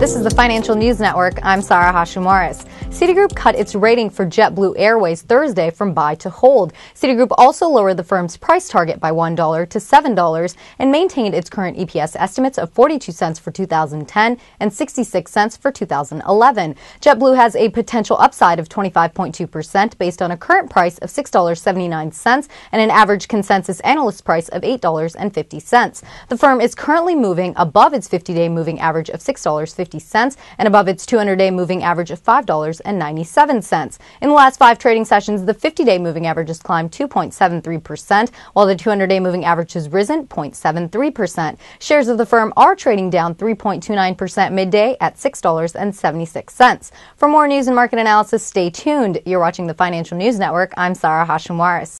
This is the Financial News Network. I'm Sarah Hashimaris. Citigroup cut its rating for JetBlue Airways Thursday from buy to hold. Citigroup also lowered the firm's price target by $1 to $7 and maintained its current EPS estimates of $0.42 for 2010 and $0.66 for 2011. JetBlue has a potential upside of 25.2% based on a current price of $6.79 and an average consensus analyst price of $8.50. The firm is currently moving above its 50-day moving average of $6.50 and above its 200-day moving average of $5.97. In the last five trading sessions, the 50-day moving average has climbed 2.73%, while the 200-day moving average has risen 0.73%. Shares of the firm are trading down 3.29% midday at $6.76. For more news and market analysis, stay tuned. You're watching the Financial News Network. I'm Sarah Hashimaris.